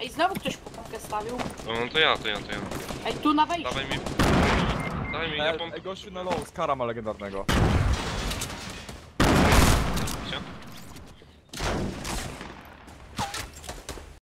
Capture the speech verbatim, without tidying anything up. Ej, znowu ktoś pułapkę stawił. No, no to ja, to ja, to ja. Ej, tu na wejściu. Dawaj mi... Dawaj mi, ja pompę. Ej, gościu na low, z karama legendarnego.